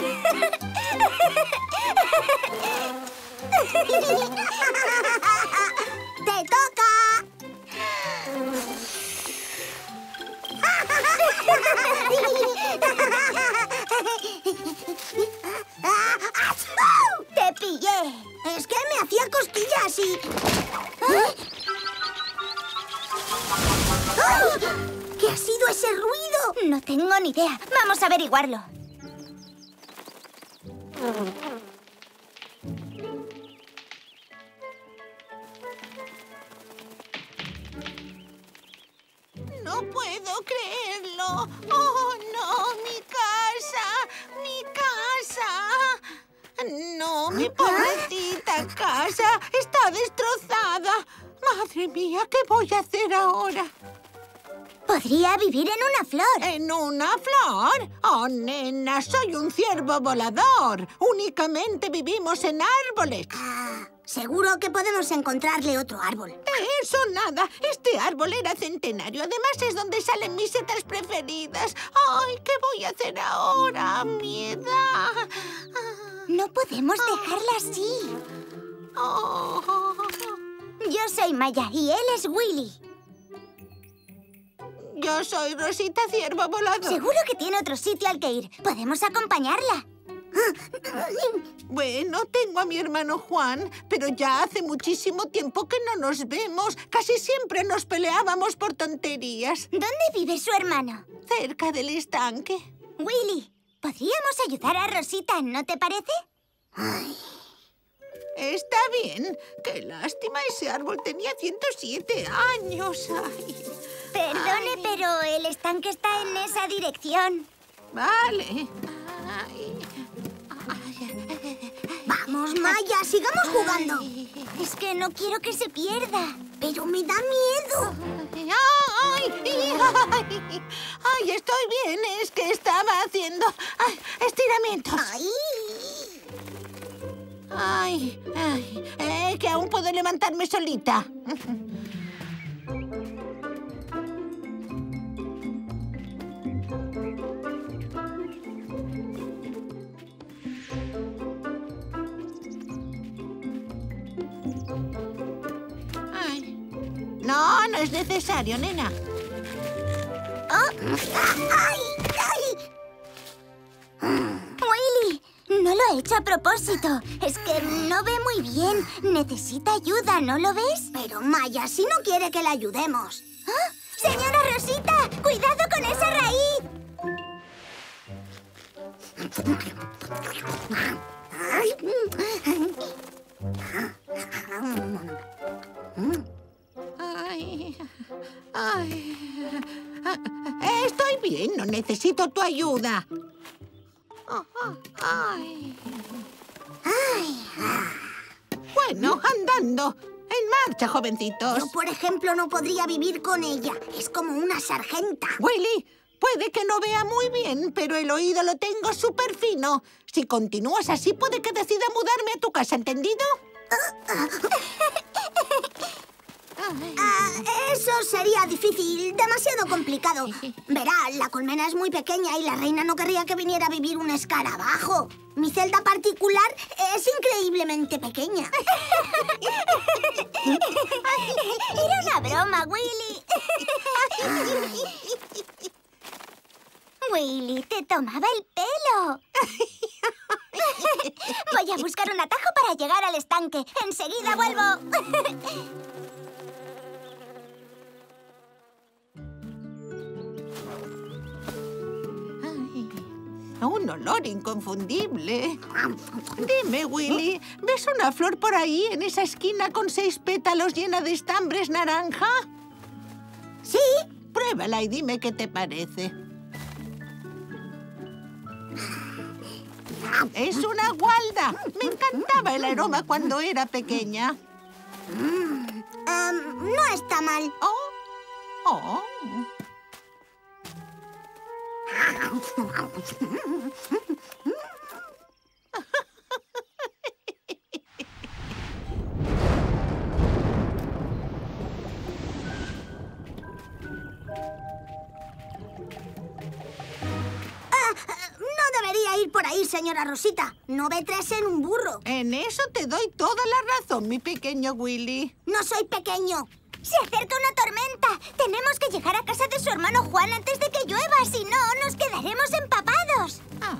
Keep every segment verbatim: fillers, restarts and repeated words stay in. ¡Te toca! ¡Te pillé! Es que me hacía cosquillas y... ¿Eh? ¡Oh! ¿Qué ha sido ese ruido? No tengo ni idea. Vamos a averiguarlo. No puedo creerlo. ¡Oh, no! ¡Mi casa! ¡Mi casa! No, mi pobrecita casa está destrozada. Madre mía, ¿qué voy a hacer ahora? Podría vivir en una flor. ¿En una flor? Oh, nena, soy un ciervo volador. Únicamente vivimos en árboles. Ah, seguro que podemos encontrarle otro árbol. Eso nada. Este árbol era centenario. Además es donde salen mis setas preferidas. Ay, ¿qué voy a hacer ahora? Miedo. Ah, no podemos dejarla así. Oh. Yo soy Maya y él es Willy. Yo soy Rosita Ciervo Volador. Seguro que tiene otro sitio al que ir. Podemos acompañarla. Bueno, tengo a mi hermano Juan, pero ya hace muchísimo tiempo que no nos vemos. Casi siempre nos peleábamos por tonterías. ¿Dónde vive su hermano? Cerca del estanque. Willy, ¿podríamos ayudar a Rosita, no te parece? Ay. Está bien. Qué lástima, ese árbol tenía ciento siete años. Ay. Perdone, Ay. pero el estanque está en esa dirección. Vale. Ay. Ay. Vamos, Maya, sigamos jugando. Ay. Es que no quiero que se pierda. Pero me da miedo. Ay. Ay. Ay. Ay, estoy bien. Es que estaba haciendo Ay. estiramientos. Ay. Ay, ay, eh, que aún puedo levantarme solita. Ay. No, no es necesario, nena. Oh. Ay, ay. No lo he hecho a propósito. Es que no ve muy bien. Necesita ayuda, ¿no lo ves? Pero Maya, si no quiere que la ayudemos. ¿Ah? ¡Señora Rosita! ¡Cuidado con esa raíz! Ay, ay. Estoy bien, no necesito tu ayuda. Ay. Ay. Bueno, andando. En marcha, jovencitos. Yo, por ejemplo, no podría vivir con ella. Es como una sargenta. Willy, puede que no vea muy bien, pero el oído lo tengo súper fino. Si continúas así, puede que decida mudarme a tu casa, ¿entendido? Ah, eso sería difícil, demasiado complicado. Verá, la colmena es muy pequeña y la reina no querría que viniera a vivir un escarabajo. Mi celda particular es increíblemente pequeña. Era una broma, Willy. Willy, te tomaba el pelo. Voy a buscar un atajo para llegar al estanque. Enseguida vuelvo. Un olor inconfundible. Dime, Willy, ¿ves una flor por ahí, en esa esquina con seis pétalos llena de estambres naranja? Sí. Pruébala y dime qué te parece. Es una gualda. Me encantaba el aroma cuando era pequeña. Mm, um, no está mal. Oh. Oh. Ah, no debería ir por ahí, señora Rosita. No ve tres en un burro. En eso te doy toda la razón, mi pequeño Willy. No soy pequeño. Se acerca una tormenta. Tenemos que llegar a casa de su hermano Juan antes de que llueva. Si no, nos quedaremos empapados. Ah.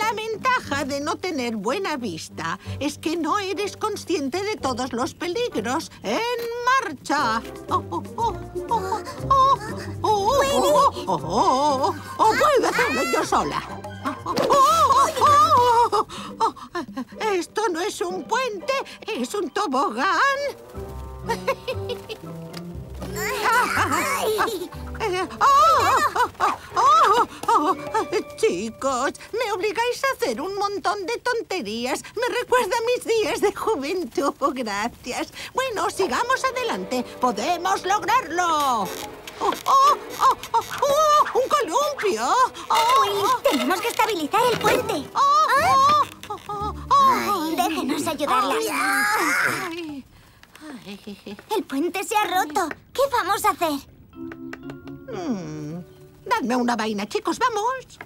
La ventaja de no tener buena vista es que no eres consciente de todos los peligros. ¡En marcha! ¡Puedo hacerlo yo sola! Esto no es un puente, es un tobogán. Chicos, me obligáis a hacer un montón de tonterías. Me recuerda a mis días de juventud. Gracias. Bueno, sigamos adelante. ¡Podemos lograrlo! ¡Oh, oh, oh, oh, oh! ¡Un columpio! Oh, Willy, tenemos que estabilizar el puente. Oh, oh, oh, oh, oh. Ay, déjenos ayudarla. Ay, ay. El puente se ha roto. ¿Qué vamos a hacer? Hmm. Dadme una vaina, chicos. ¡Vamos!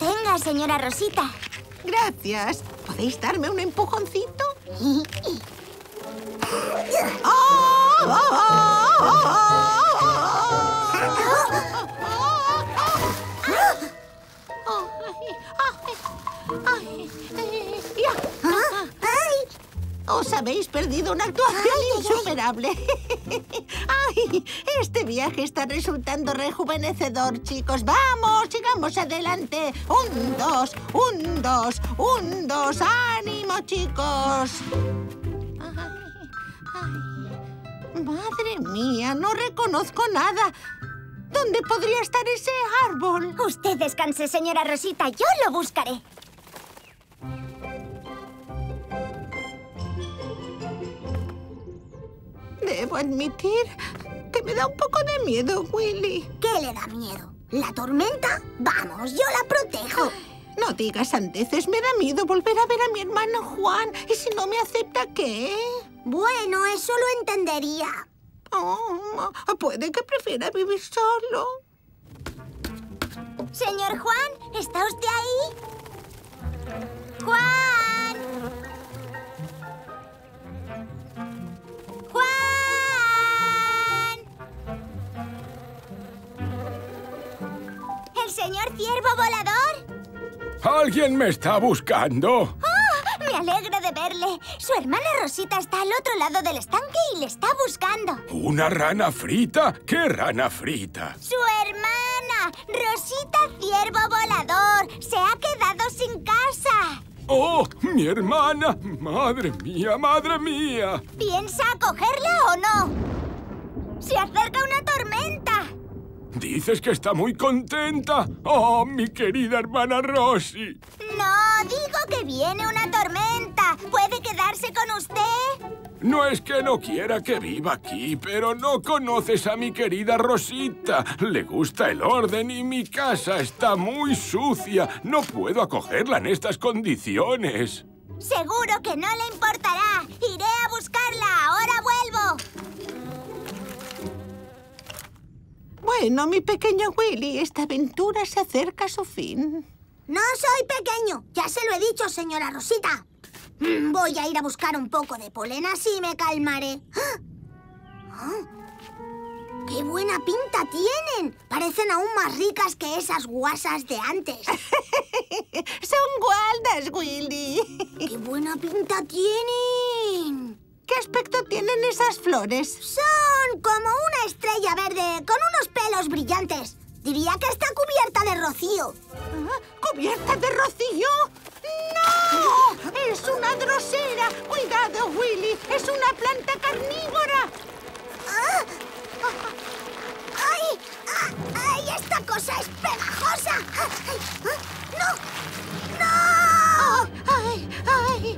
Venga, señora Rosita. Gracias. ¿Podéis darme un empujoncito? Os habéis perdido una actuación insuperable. Ay, este viaje está resultando rejuvenecedor, chicos. ¡Vamos! ¡Sigamos adelante! ¡Un, dos! ¡Un, dos! ¡Un, dos! ¡Ánimo, chicos! Madre mía, no reconozco nada. ¿Dónde podría estar ese árbol? Usted descanse, señora Rosita. Yo lo buscaré. Debo admitir que me da un poco de miedo, Willy. ¿Qué le da miedo? ¿La tormenta? Vamos, yo la protejo. No digas sandeces. Me da miedo volver a ver a mi hermano Juan. ¿Y si no me acepta, qué? Bueno, eso lo entendería. Oh, puede que prefiera vivir solo. Señor Juan, ¿está usted ahí? ¡Juan! ¡Juan! ¿El señor Ciervo Volador? ¿Alguien me está buscando? Me alegro de verle. Su hermana Rosita está al otro lado del estanque y le está buscando. ¿Una rana frita? ¿Qué rana frita? ¡Su hermana! ¡Rosita Ciervo Volador! ¡Se ha quedado sin casa! ¡Oh, mi hermana! ¡Madre mía, madre mía! ¿Piensa cogerla o no? ¡Se acerca una tormenta! ¿Dices que está muy contenta? ¡Oh, mi querida hermana Rosy! No, digo que viene una tormenta. ¿Puede quedarse con usted? No es que no quiera que viva aquí, pero no conoces a mi querida Rosita. Le gusta el orden y mi casa está muy sucia. No puedo acogerla en estas condiciones. Seguro que no le importará. Iré a buscarla. Ahora vuelvo. Bueno, mi pequeño Willy, esta aventura se acerca a su fin. No soy pequeño, ya se lo he dicho, señora Rosita. Mm, voy a ir a buscar un poco de polen, así me calmaré. ¡Ah! ¡Qué buena pinta tienen! Parecen aún más ricas que esas guasas de antes. Son gualdas, Willy. ¡Qué buena pinta tienen! ¿Qué aspecto tienen esas flores? Son como una estrella verde con unos pelos brillantes. Diría que está cubierta de rocío. ¿Ah? ¿Cubierta de rocío? ¡No! ¡Es una drosera! ¡Cuidado, Willy! ¡Es una planta carnívora! ¿Ah? ¡Ay! ¡Ay! ¡Esta cosa es pegajosa! ¡No! ¡No! ¡Ay! ¡Ay! ¡Ay!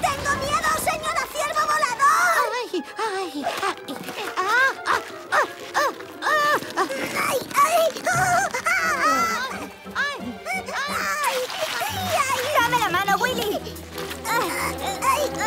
¡Tengo miedo, señora Ciervo Volador! ¡Ay! ¡Ay! ¡Ay! ¡Ah! ¡Ah! ¡Ah! ¡Ah! ¡Ah! ¡Ay! ¡Ay! ¡Ah! ¡Ah! ¡Ay! ¡Ay! ¡Ay! ¡Dame la mano, Willy! ¡Ay! ¡Ay! ¡Ay! ¡Ah! ¡Ah!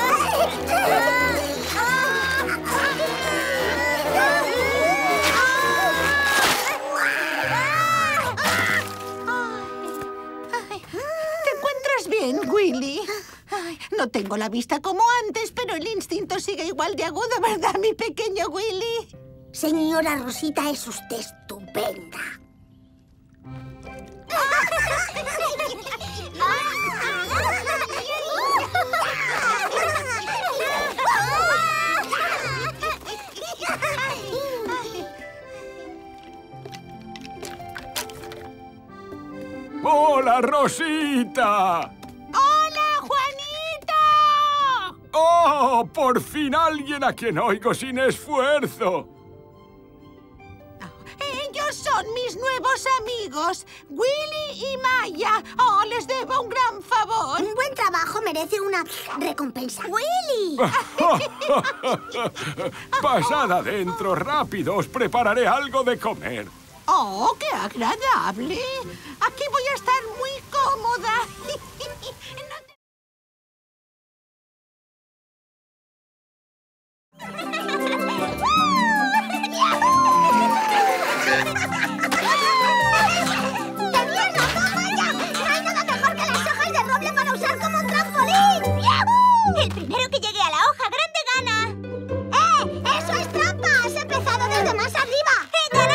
no tengo la vista como antes, pero el instinto sigue igual de agudo, ¿verdad, mi pequeño Willy? Señora Rosita, es usted estupenda. ¡Hola, Rosita! ¡Oh! ¡Por fin alguien a quien oigo sin esfuerzo! Ellos son mis nuevos amigos, Willy y Maya. ¡Oh, les debo un gran favor! Un buen trabajo merece una recompensa. ¡Willy! Pasad adentro, rápido. Os prepararé algo de comer. ¡Oh, qué agradable! Aquí voy a estar muy cómoda. El primero que llegue a la hoja grande gana. ¡Eh! ¡Eso es trampa! ¡Has empezado desde más arriba!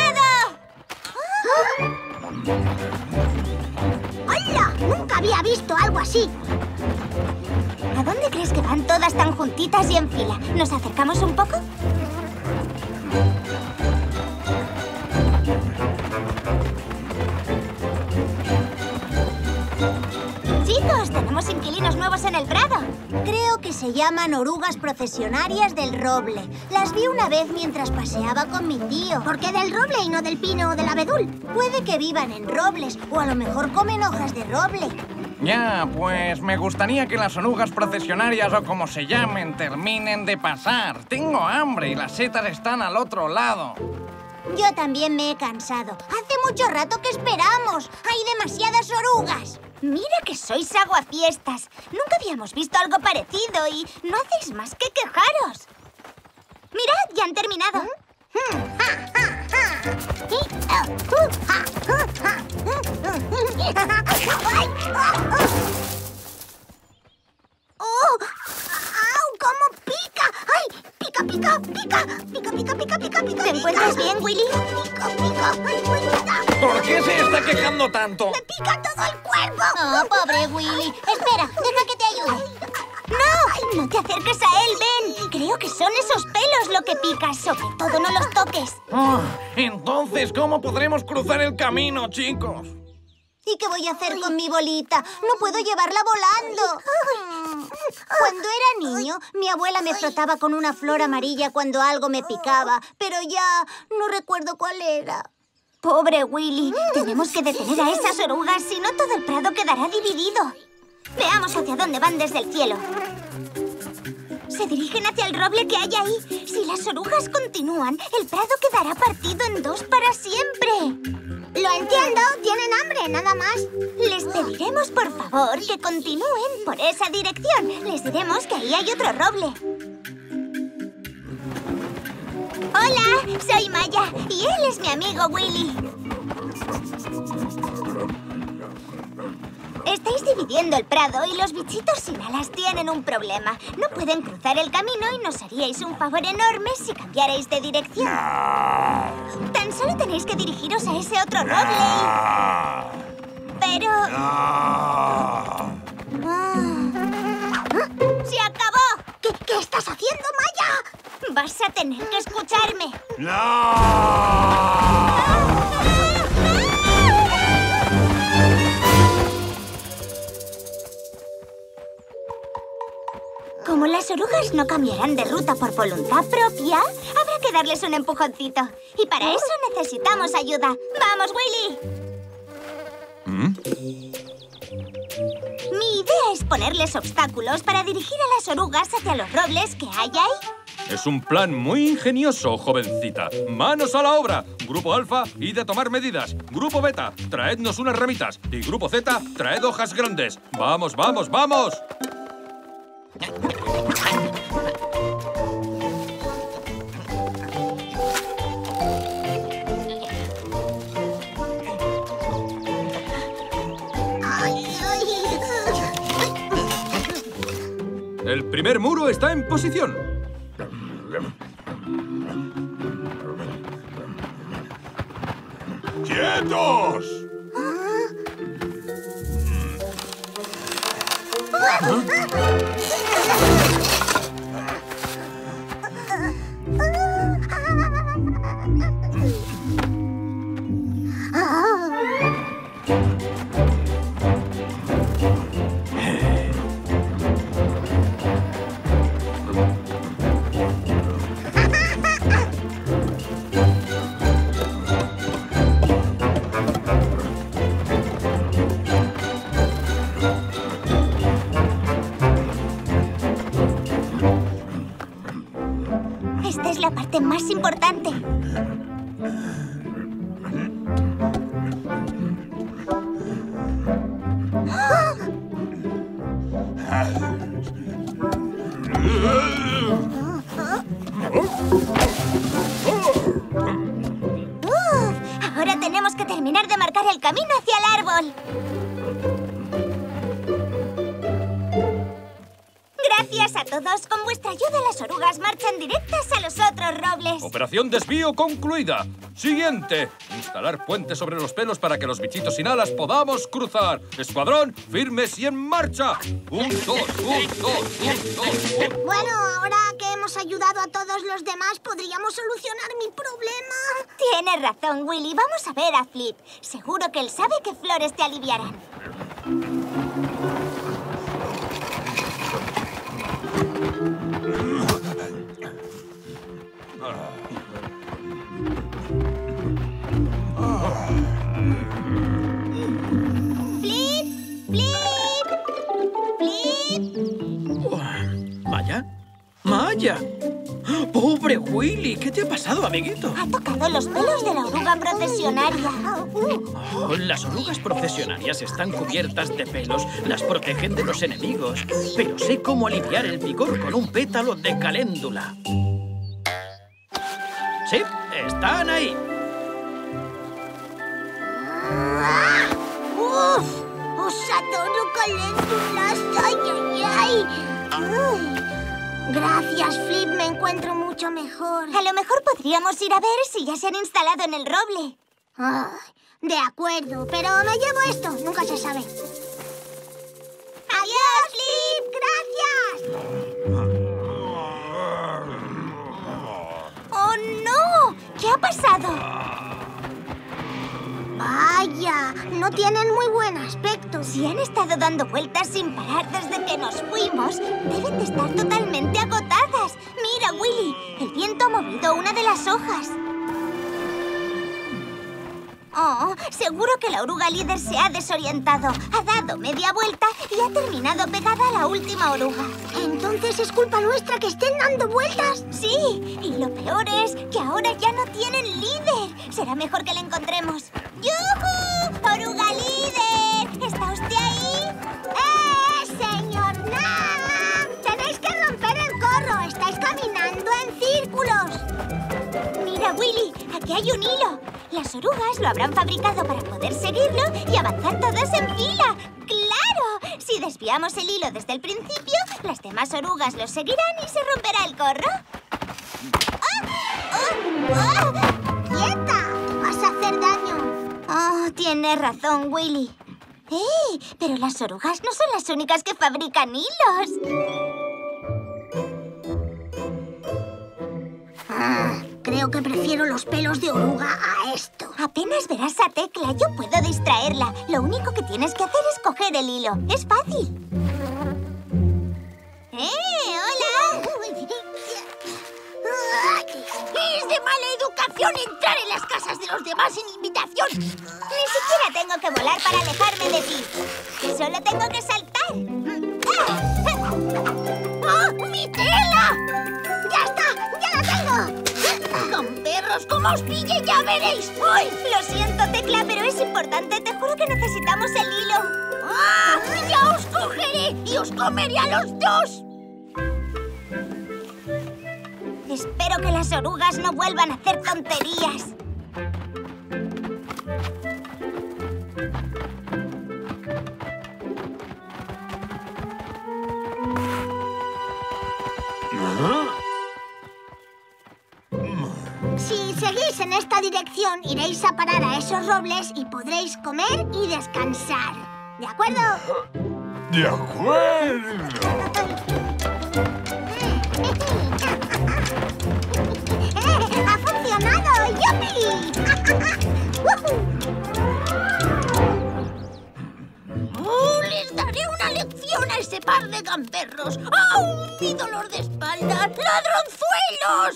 ¡He ganado! ¡Hola! Nunca había visto algo así. ¿A dónde crees que van todas tan juntitas y en fila? ¿Nos acercamos un poco? Chicos, tenemos inquilinos nuevos en el prado. Creo que se llaman orugas procesionarias del roble. Las vi una vez mientras paseaba con mi tío. ¿Por qué del roble y no del pino o del abedul? Puede que vivan en robles o a lo mejor comen hojas de roble. Ya, pues me gustaría que las orugas procesionarias o como se llamen terminen de pasar. Tengo hambre y las setas están al otro lado. Yo también me he cansado. Hace mucho rato que esperamos. Hay demasiadas orugas. Mira que sois aguafiestas. Nunca habíamos visto algo parecido y no hacéis más que quejaros. Mirad, ya han terminado. ¡Oh! ¡Au! ¡Cómo pica! ¡Ay! ¡Pica, pica, pica! ¡Pica, pica, pica, pica, pica! ¿Te encuentras bien, Willy? ¡Pica, pica! ¡Ay, cuidado! ¿Por qué se está quejando tanto? ¡Me pica todo el cuerpo! ¡Oh, pobre Willy! Espera, deja que te ayude. ¡No! ¡No te acerques a él, Ben! Creo que son esos pelos lo que pica. Sobre todo no los toques. Oh, entonces, ¿cómo podremos cruzar el camino, chicos? ¿Y qué voy a hacer con mi bolita? No puedo llevarla volando. Cuando era niño, mi abuela me frotaba con una flor amarilla cuando algo me picaba, pero ya no recuerdo cuál era. Pobre Willy, tenemos que detener a esas orugas, si no todo el prado quedará dividido. Veamos hacia dónde van desde el cielo. Se dirigen hacia el roble que hay ahí. Si las orugas continúan, el prado quedará partido en dos para siempre. Lo entiendo, tienen hambre, nada más. Les pediremos, por favor, que continúen por esa dirección. Les diremos que ahí hay otro roble. Hola, soy Maya y él es mi amigo Willy. Estáis dividiendo el prado y los bichitos sin alas tienen un problema. No pueden cruzar el camino y nos haríais un favor enorme si cambiarais de dirección. Tan solo tenéis que dirigiros a ese otro roble y... Pero... Ah. ¡Se acabó! ¿Qué, qué estás haciendo, Maya? Vas a tener que escucharme. ¡No! Como las orugas no cambiarán de ruta por voluntad propia, habrá que darles un empujoncito. Y para eso necesitamos ayuda. ¡Vamos, Willy! ¿Mm? Mi idea es ponerles obstáculos para dirigir a las orugas hacia los robles que hay ahí. Es un plan muy ingenioso, jovencita. ¡Manos a la obra! Grupo Alfa, id a tomar medidas. Grupo Beta, traednos unas ramitas. Y Grupo Zeta, traed hojas grandes. ¡Vamos, vamos, vamos! El primer muro está en posición. ¡Quietos! ¿Ah? Más importante. Ahora tenemos que terminar de marcar el camino hacia el árbol. Gracias a todos. Con vuestra ayuda las orugas marchan directas a los otros robles. Operación desvío concluida. Siguiente. Instalar puentes sobre los pelos para que los bichitos sin alas podamos cruzar. Escuadrón, firmes y en marcha. Un, dos, un, dos, un, dos, un. Bueno, ahora que hemos ayudado a todos los demás, podríamos solucionar mi problema. Tienes razón, Willy. Vamos a ver a Flip. Seguro que él sabe qué flores te aliviarán. ¡Maya! ¡Pobre Willy! ¿Qué te ha pasado, amiguito? Ha tocado los pelos de la oruga procesionaria. Oh, las orugas procesionarias están cubiertas de pelos. Las protegen de los enemigos. Pero sé cómo aliviar el picor con un pétalo de caléndula. ¡Sí! ¡Están ahí! ¡Uf! ¡Os adoro, caléndulas! ¡Ay, ay, ay! ¡Ay! Gracias, Flip. Me encuentro mucho mejor. A lo mejor podríamos ir a ver si ya se han instalado en el roble. Ah, de acuerdo, pero me llevo esto. Nunca se sabe. ¡Adiós, Flip! ¡Gracias! ¡Oh, no! ¿Qué ha pasado? Vaya, no tienen muy buen aspecto. Si han estado dando vueltas sin parar desde que nos fuimos, deben de estar totalmente agotadas. Mira, Willy, el viento ha movido una de las hojas. Oh, seguro que la oruga líder se ha desorientado. Ha dado media vuelta y ha terminado pegada a la última oruga. Entonces es culpa nuestra que estén dando vueltas. Sí, y lo peor es que ahora ya no tienen líder. Será mejor que la encontremos. ¡Yujú! ¡Oruga líder! ¿Está usted ahí? ¡Eh, señor Nam! ¡Tenéis que romper el corro! ¡Estáis caminando en círculos! Mira, Willy, aquí hay un hilo. Las orugas lo habrán fabricado para poder seguirlo y avanzar todas en fila. ¡Claro! Si desviamos el hilo desde el principio, las demás orugas lo seguirán y se romperá el corro. ¡Oh! ¡Oh! ¡Oh! ¡Quieta! ¡Vas a hacer daño! Oh, tienes razón, Willy. ¡Eh! Pero las orugas no son las únicas que fabrican hilos. Ah. Creo que prefiero los pelos de oruga a esto. Apenas verás a Tecla, yo puedo distraerla. Lo único que tienes que hacer es coger el hilo. Es fácil. ¡Eh! ¡Hola! ¡Es de mala educación entrar en las casas de los demás sin invitación! Ni siquiera tengo que volar para alejarme de ti. Solo tengo que saltar. ¡Oh, mi tela! ¡Ya está! ¡Ya la tengo! ¡Con perros como os pille, ya veréis! ¡Uy! Lo siento, Tecla, pero es importante. Te juro que necesitamos el hilo. ¡Ah! ¡Ya os cogeré! ¡Y os comeré a los dos! Espero que las orugas no vuelvan a hacer tonterías. esta dirección iréis a parar a esos robles y podréis comer y descansar. ¿De acuerdo? ¡De acuerdo! ¡Ha funcionado! ¡Yupi! ¡Oh, les daré una lección a ese par de gamberros! ¡Oh, mi dolor de espalda! ¡Ladronzuelos!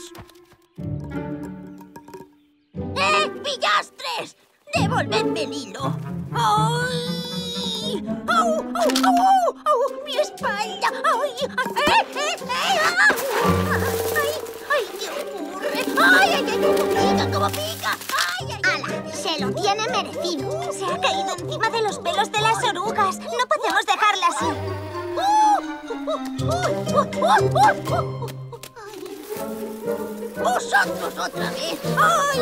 ¡Eh, pillastres! ¡Devolvedme el hilo! ¡Ay! ¡Au, au, au, au! ¡Au, mi espalda! ¡Ay! ¡Eh, eh, eh! ¡Ay, ay, qué ocurre! ¡Ay, ay, ay! ¡Cómo pica, cómo pica! ¡Ay, ay! ¡Hala! Se lo tiene merecido. Se ha caído encima de los pelos de las orugas. No podemos dejarla así. ¡Vosotros otra vez! ¡Ay!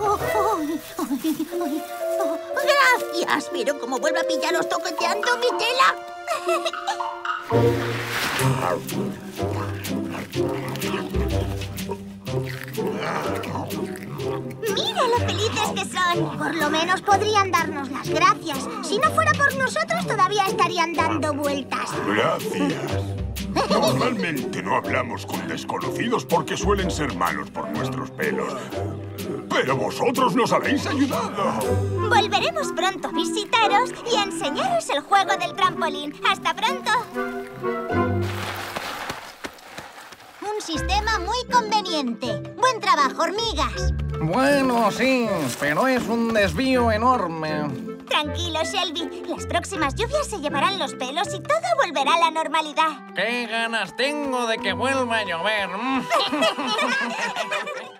Oh, oh, oh, oh. ¡Gracias! Pero como vuelvo a pillaros toqueteando mi tela. ¡Mira lo felices que son! Por lo menos podrían darnos las gracias. Si no fuera por nosotros, todavía estarían dando vueltas. ¡Gracias! Normalmente no hablamos con desconocidos porque suelen ser malos por nuestros pelos. Pero vosotros nos habéis ayudado. Volveremos pronto a visitaros y a enseñaros el juego del trampolín. ¡Hasta pronto! Un sistema muy conveniente. Buen trabajo, hormigas. Bueno, sí, pero es un desvío enorme. Tranquilo, Shelby. Las próximas lluvias se llevarán los pelos y todo volverá a la normalidad. ¡Qué ganas tengo de que vuelva a llover!